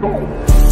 go.